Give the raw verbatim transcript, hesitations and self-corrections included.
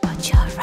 but you're right.